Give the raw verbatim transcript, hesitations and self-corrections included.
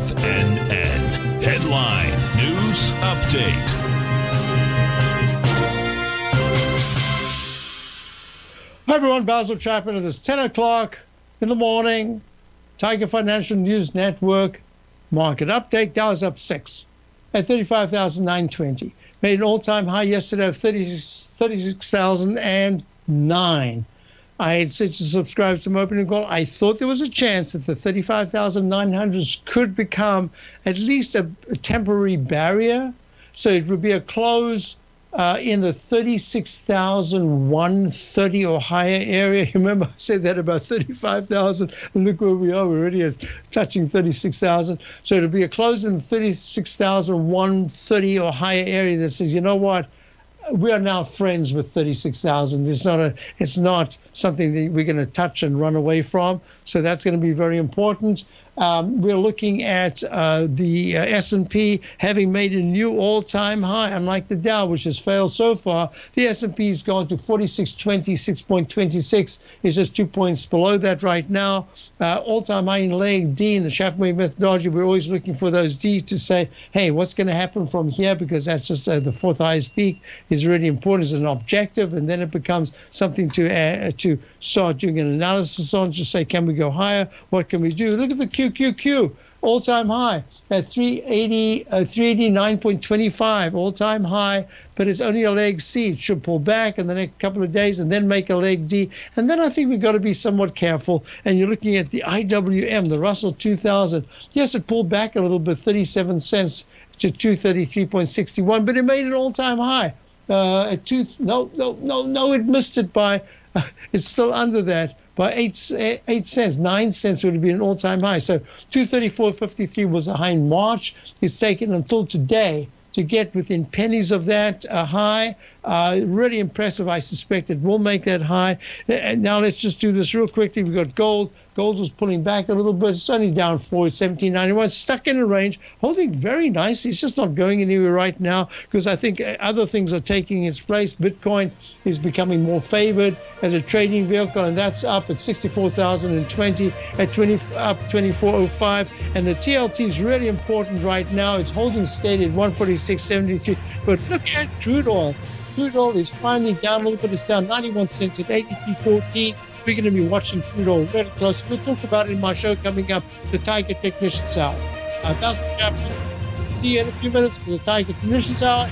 F N N. Headline News Update. Hi everyone, Basil Chapman. It is ten o'clock in the morning. Tiger Financial News Network market update. Dow's up six at thirty-five thousand nine hundred twenty. Made an all-time high yesterday of thirty-six thousand nine. I had said to subscribe to my opening call. I thought there was a chance that the thirty-five thousand nine hundreds could become at least a, a temporary barrier. So it would be a close Uh, in the thirty-six thousand one hundred thirty or higher area. Remember, I said that about thirty-five thousand, and look where we are. We're already at touching thirty-six thousand. So it'll be a close in the thirty-six thousand one hundred thirty or higher area that says, you know what, we are now friends with thirty-six thousand. It's not a, it's not something that we're going to touch and run away from. So that's going to be very important. Um, we're looking at uh, the uh, S and P having made a new all-time high. Unlike the Dow, which has failed so far, the S and P has gone to forty-six twenty-six point two six. It's just two points below that right now. Uh, all-time high in leg D in the Chapman methodology. We're always looking for those Ds to say, hey, what's going to happen from here? Because that's just uh, the fourth highest peak is really important as an objective, and then it becomes something to uh, to start doing an analysis on. Just say, can we go higher? What can we do? Look at the Q Q Q, all-time high at three eighty-nine point two five, all-time high, but it's only a leg C. It should pull back in the next couple of days and then make a leg D. And then I think we've got to be somewhat careful. And you're looking at the I W M, the Russell two thousand. Yes, it pulled back a little bit, thirty-seven cents to two thirty-three point six one, but it made an all-time high. Uh, at two, no, no, no, no, it missed it by, uh, it's still under that. By eight, eight cents, nine cents would have been an all-time high. So two thirty-four fifty-three was a high in March. It's taken until today to get within pennies of that a high. Uh, really impressive. I suspect it will make that high. And now let's just do this real quickly. We've got gold. Gold was pulling back a little bit. It's only down four at seventeen ninety-one. Stuck in a range, holding very nicely. It's just not going anywhere right now because I think other things are taking its place. Bitcoin is becoming more favored as a trading vehicle, and that's up at sixty-four thousand twenty, at twenty up twenty-four oh five. And the T L T is really important right now. It's holding steady at one forty-six seventy-three. But look at crude oil. Crude oil is finally down a little bit. It's down ninety-one cents at eighty-three fourteen. We're going to be watching crude oil really close. We'll talk about it in my show coming up, the Tiger Technician's Hour. I'm Basil Chapman. See you in a few minutes for the Tiger Technician's Hour.